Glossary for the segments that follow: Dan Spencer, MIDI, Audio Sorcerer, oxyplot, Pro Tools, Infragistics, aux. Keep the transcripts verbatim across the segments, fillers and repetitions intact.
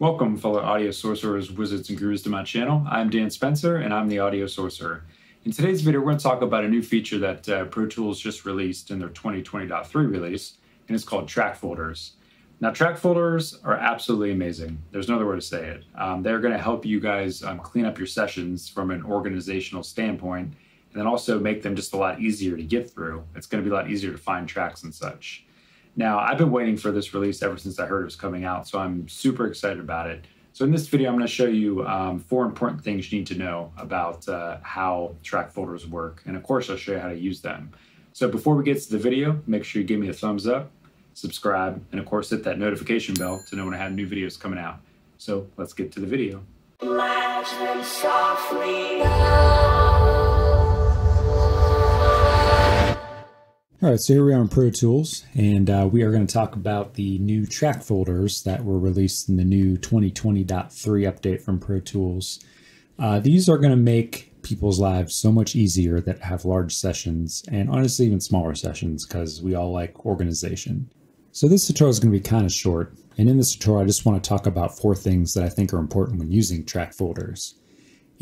Welcome, fellow audio sorcerers, wizards, and gurus to my channel. I'm Dan Spencer, and I'm the Audio Sorcerer. In today's video, we're going to talk about a new feature that uh, Pro Tools just released in their twenty twenty point three release, and it's called track folders. Now, track folders are absolutely amazing. There's no other way to say it. Um, they're going to help you guys um, clean up your sessions from an organizational standpoint, and then also make them just a lot easier to get through. It's going to be a lot easier to find tracks and such. Now, I've been waiting for this release ever since I heard it was coming out, so I'm super excited about it. So in this video, I'm going to show you um, four important things you need to know about uh, how track folders work. And of course, I'll show you how to use them. So before we get to the video, make sure you give me a thumbs up, subscribe, and of course, hit that notification bell to know when I have new videos coming out. So let's get to the video. Imagine softly now. All right, so here we are in Pro Tools, and uh, we are going to talk about the new track folders that were released in the new twenty twenty point three update from Pro Tools. Uh, these are going to make people's lives so much easier that have large sessions, and honestly even smaller sessions, because we all like organization. So this tutorial is going to be kind of short, and in this tutorial I just want to talk about four things that I think are important when using track folders.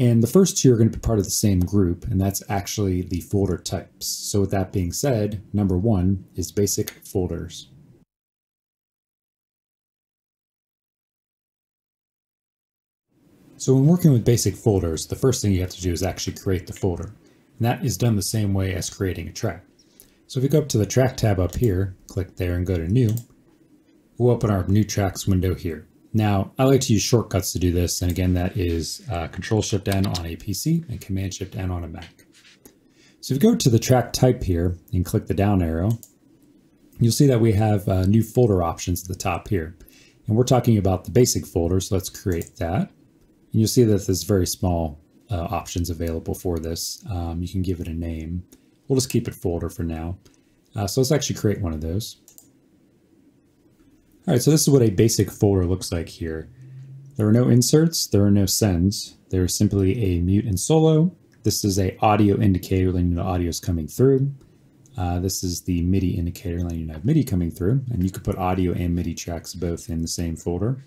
And the first two are going to be part of the same group, and that's actually the folder types. So with that being said, number one is basic folders. So when working with basic folders, the first thing you have to do is actually create the folder. And that is done the same way as creating a track. So if we go up to the track tab up here, click there and go to new, we'll open our new tracks window here. Now, I like to use shortcuts to do this, and again, that is uh, Control Shift N on a P C and Command Shift N on a Mac. So if you go to the track type here and click the down arrow, you'll see that we have uh, new folder options at the top here. And we're talking about the basic folder, so let's create that. And you'll see that there's very small uh, options available for this. Um, you can give it a name. We'll just keep it folder for now. Uh, so let's actually create one of those. All right, so this is what a basic folder looks like here. There are no inserts, there are no sends. There is simply a mute and solo. This is an audio indicator letting you know audio is coming through. Uh, this is the MIDI indicator letting you know MIDI coming through. And you could put audio and MIDI tracks both in the same folder.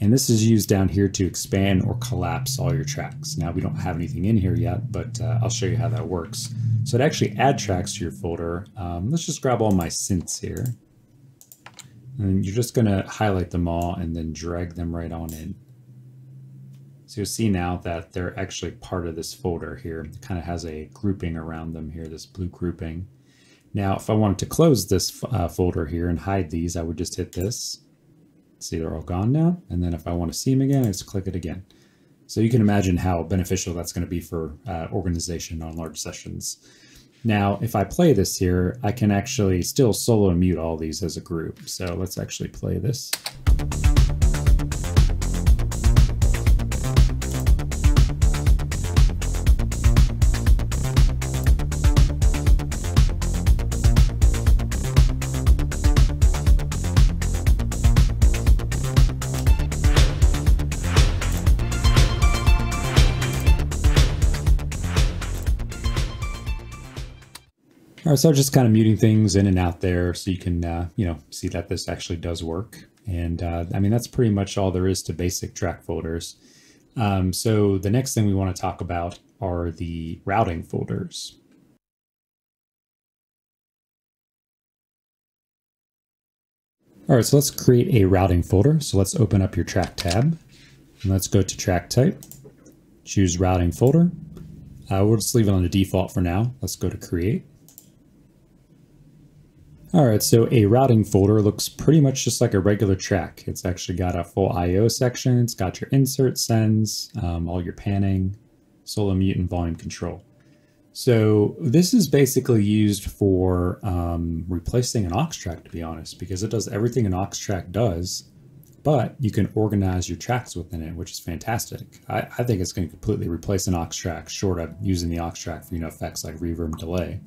And this is used down here to expand or collapse all your tracks. Now, we don't have anything in here yet, but uh, I'll show you how that works. So to actually add tracks to your folder, um, let's just grab all my synths here. And you're just going to highlight them all and then drag them right on in. So you'll see now that they're actually part of this folder here. It kind of has a grouping around them here, this blue grouping. Now, if I wanted to close this uh, folder here and hide these, I would just hit this. See, they're all gone now. And then if I want to see them again, I just click it again. So you can imagine how beneficial that's going to be for uh, organization on large sessions. Now, if I play this here, I can actually still solo and mute all these as a group. So let's actually play this. All right, so I'm just kind of muting things in and out there so you can, uh, you know, see that this actually does work. And uh, I mean, that's pretty much all there is to basic track folders. Um, so the next thing we want to talk about are the routing folders. All right, so let's create a routing folder. So let's open up your track tab and let's go to track type, choose routing folder. Uh, we'll just leave it on the default for now. Let's go to create. All right, so a routing folder looks pretty much just like a regular track. It's actually got a full I O section. It's got your insert, sends, um, all your panning, solo, mute, and volume control. So this is basically used for um, replacing an aux track, to be honest, because it does everything an aux track does, but you can organize your tracks within it, which is fantastic. I, I think it's going to completely replace an aux track, short of using the aux track for, you know, effects like reverb and delay.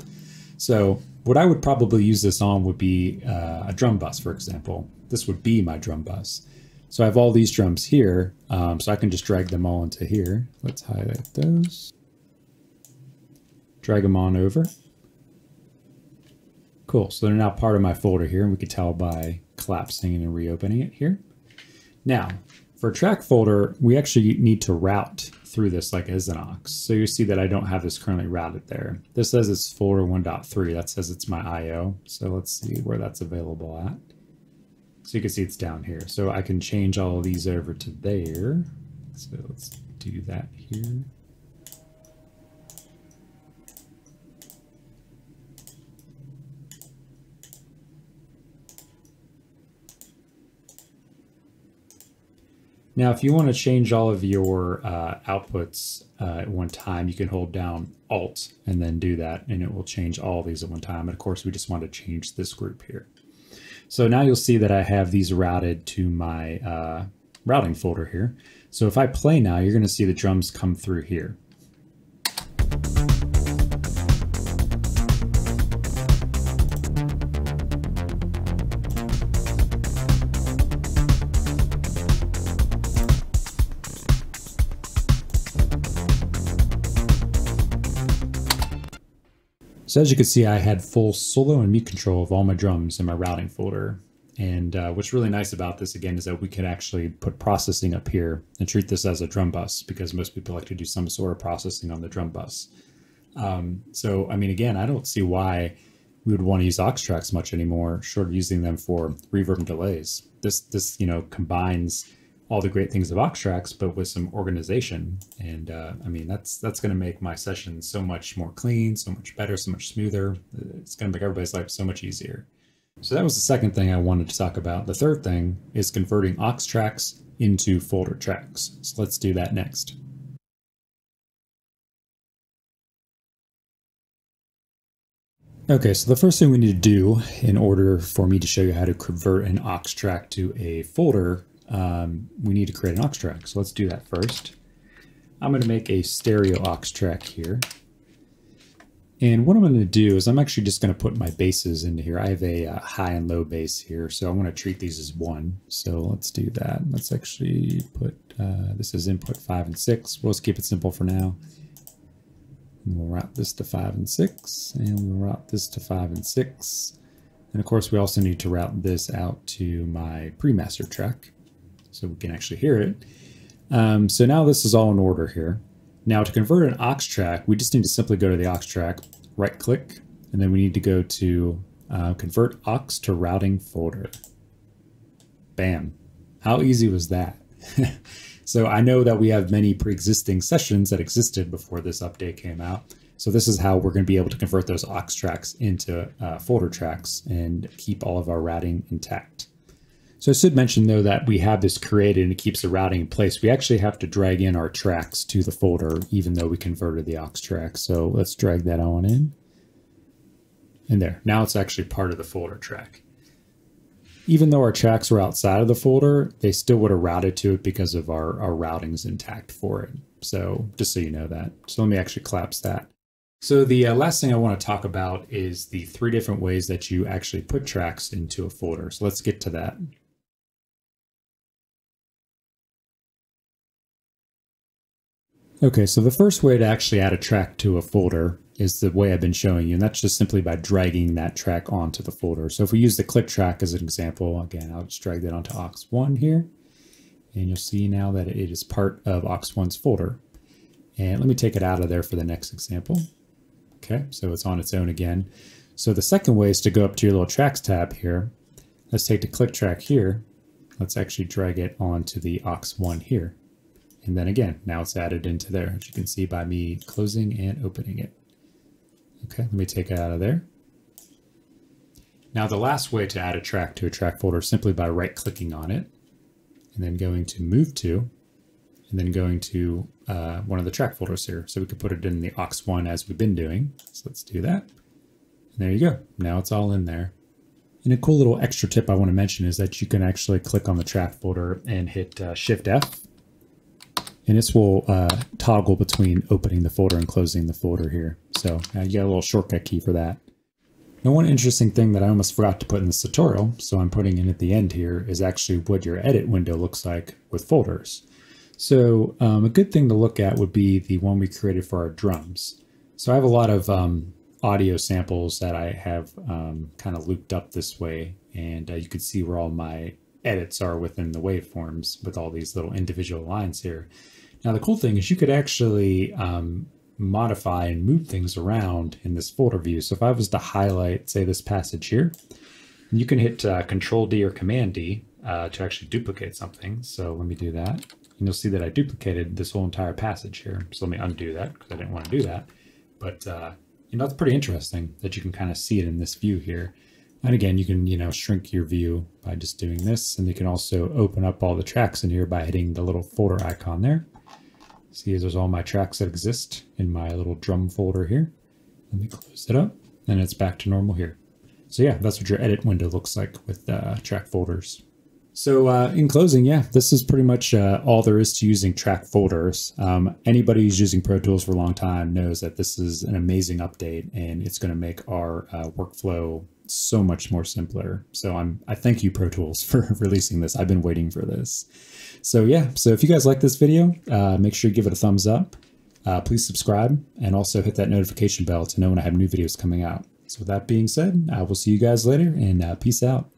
So what I would probably use this on would be uh, a drum bus, for example. This would be my drum bus. So I have all these drums here, um, so I can just drag them all into here. Let's highlight those. Drag them on over. Cool, so they're now part of my folder here, and we can tell by collapsing and reopening it here. Now, For track folder, we actually need to route through this like as an aux. So you see that I don't have this currently routed there. This says it's folder one point three. That says it's my I O. So let's see where that's available at. So you can see it's down here. So I can change all of these over to there. So let's do that here. Now, if you want to change all of your uh, outputs uh, at one time, you can hold down Alt and then do that, and it will change all these at one time. And of course, we just want to change this group here. So now you'll see that I have these routed to my uh, routing folder here. So if I play now, you're going to see the drums come through here. So as you can see, I had full solo and mute control of all my drums in my routing folder. And uh, what's really nice about this, again, is that we can actually put processing up here and treat this as a drum bus, because most people like to do some sort of processing on the drum bus. Um, so, I mean, again, I don't see why we would want to use aux tracks much anymore, short of using them for reverb and delays. This, this you know, combines all the great things of aux tracks, but with some organization. And uh, I mean, that's that's going to make my session so much more clean, so much better, so much smoother. It's going to make everybody's life so much easier. So that was the second thing I wanted to talk about. The third thing is converting aux tracks into folder tracks. So let's do that next. Okay, so the first thing we need to do in order for me to show you how to convert an aux track to a folder, Um, we need to create an aux track. So let's do that first. I'm going to make a stereo aux track here. And what I'm going to do is I'm actually just going to put my basses into here. I have a uh, high and low bass here, so I want to treat these as one. So let's do that. Let's actually put, uh, this is input five and six. We'll just keep it simple for now. And we'll route this to five and six, and we'll route this to five and six. And of course, we also need to route this out to my pre-master track, so we can actually hear it. Um, so now this is all in order here. Now to convert an aux track, we just need to simply go to the aux track, right click, and then we need to go to uh, convert aux to routing folder. Bam. How easy was that? So I know that we have many pre-existing sessions that existed before this update came out. So this is how we're going to be able to convert those aux tracks into uh, folder tracks and keep all of our routing intact. So I should mention, though, that we have this created and it keeps the routing in place. We actually have to drag in our tracks to the folder, even though we converted the aux track. So let's drag that on in. And there, now it's actually part of the folder track. Even though our tracks were outside of the folder, they still would have routed to it because of our, our routing's intact for it. So just so you know that. So let me actually collapse that. So the uh, last thing I want to talk about is the three different ways that you actually put tracks into a folder. So let's get to that. Okay, so the first way to actually add a track to a folder is the way I've been showing you, and that's just simply by dragging that track onto the folder. So if we use the click track as an example, again, I'll just drag that onto aux one here, and you'll see now that it is part of aux one's folder. And let me take it out of there for the next example. Okay, so it's on its own again. So the second way is to go up to your little tracks tab here. Let's take the click track here. Let's actually drag it onto the aux one here. And then again, now it's added into there, as you can see by me closing and opening it. Okay, let me take it out of there. Now the last way to add a track to a track folder is simply by right-clicking on it, and then going to Move To, and then going to uh, one of the track folders here. So we could put it in the aux one as we've been doing. So let's do that. And there you go. Now it's all in there. And a cool little extra tip I want to mention is that you can actually click on the track folder and hit uh, Shift F. And this will uh, toggle between opening the folder and closing the folder here. So uh, you got a little shortcut key for that. Now, one interesting thing that I almost forgot to put in this tutorial, so I'm putting in at the end here, is actually what your edit window looks like with folders. So um, a good thing to look at would be the one we created for our drums. So I have a lot of um, audio samples that I have um, kind of looped up this way, and uh, you can see where all my edits are within the waveforms with all these little individual lines here. Now, the cool thing is you could actually um, modify and move things around in this folder view. So if I was to highlight, say, this passage here, you can hit uh, Control D or Command D uh, to actually duplicate something. So let me do that. And you'll see that I duplicated this whole entire passage here. So let me undo that because I didn't want to do that. But uh, you know, it's pretty interesting that you can kind of see it in this view here. And again, you can, you know, shrink your view by just doing this. And you can also open up all the tracks in here by hitting the little folder icon there. See, there's all my tracks that exist in my little drum folder here. Let me close it up and it's back to normal here. So yeah, that's what your edit window looks like with uh, track folders. So uh, in closing, yeah, this is pretty much uh, all there is to using track folders. Um, anybody who's using Pro Tools for a long time knows that this is an amazing update and it's going to make our uh, workflow so much more simpler. So I'm, I thank you, Pro Tools, for releasing this. I've been waiting for this. So yeah, so if you guys like this video, uh, make sure you give it a thumbs up. Uh, please subscribe and also hit that notification bell to know when I have new videos coming out. So with that being said, I will see you guys later and uh, peace out.